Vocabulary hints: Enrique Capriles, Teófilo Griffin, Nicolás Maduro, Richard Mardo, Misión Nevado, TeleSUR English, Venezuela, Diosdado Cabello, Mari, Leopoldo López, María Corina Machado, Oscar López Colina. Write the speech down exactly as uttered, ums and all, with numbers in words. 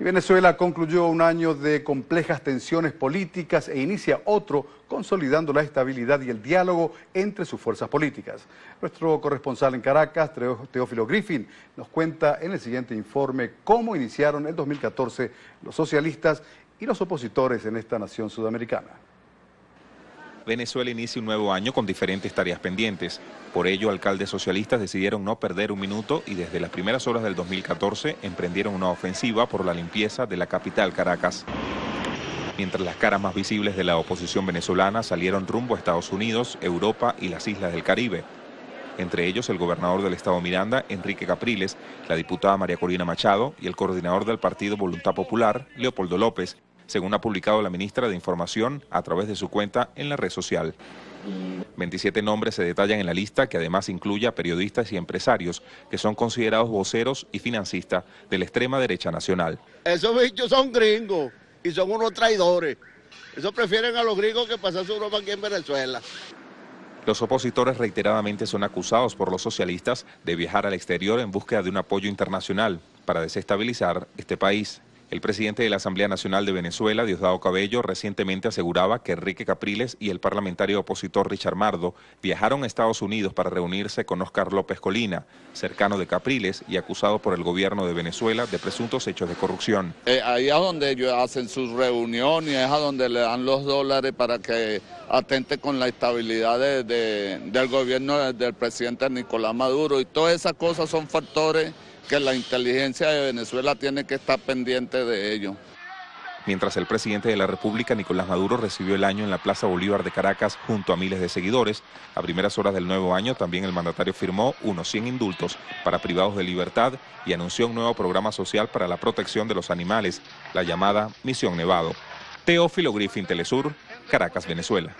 Y Venezuela concluyó un año de complejas tensiones políticas e inicia otro, consolidando la estabilidad y el diálogo entre sus fuerzas políticas. Nuestro corresponsal en Caracas, Teófilo Griffin, nos cuenta en el siguiente informe cómo iniciaron el dos mil catorce los socialistas y los opositores en esta nación sudamericana. Venezuela inicia un nuevo año con diferentes tareas pendientes. Por ello, alcaldes socialistas decidieron no perder un minuto y desde las primeras horas del dos mil catorce emprendieron una ofensiva por la limpieza de la capital Caracas. Mientras las caras más visibles de la oposición venezolana salieron rumbo a Estados Unidos, Europa y las islas del Caribe. Entre ellos el gobernador del estado Miranda, Enrique Capriles, la diputada María Corina Machado y el coordinador del partido Voluntad Popular, Leopoldo López, según ha publicado la ministra de Información a través de su cuenta en la red social. veintisiete nombres se detallan en la lista, que además incluye a periodistas y empresarios que son considerados voceros y financistas de la extrema derecha nacional. Esos bichos son gringos y son unos traidores. Eso prefieren a los gringos que pasar su Europa aquí en Venezuela. Los opositores reiteradamente son acusados por los socialistas de viajar al exterior en búsqueda de un apoyo internacional para desestabilizar este país. El presidente de la Asamblea Nacional de Venezuela, Diosdado Cabello, recientemente aseguraba que Enrique Capriles y el parlamentario opositor Richard Mardo viajaron a Estados Unidos para reunirse con Oscar López Colina, cercano de Capriles y acusado por el gobierno de Venezuela de presuntos hechos de corrupción. Eh, ahí es donde ellos hacen sus reuniones, es a donde le dan los dólares para que atente con la estabilidad de, de, del gobierno del presidente Nicolás Maduro, y todas esas cosas son factores que la inteligencia de Venezuela tiene que estar pendiente de ello. Mientras el presidente de la República, Nicolás Maduro, recibió el año en la Plaza Bolívar de Caracas junto a miles de seguidores, a primeras horas del nuevo año también el mandatario firmó unos cien indultos para privados de libertad y anunció un nuevo programa social para la protección de los animales, la llamada Misión Nevado. Teófilo Griffin, Telesur, Caracas, Venezuela.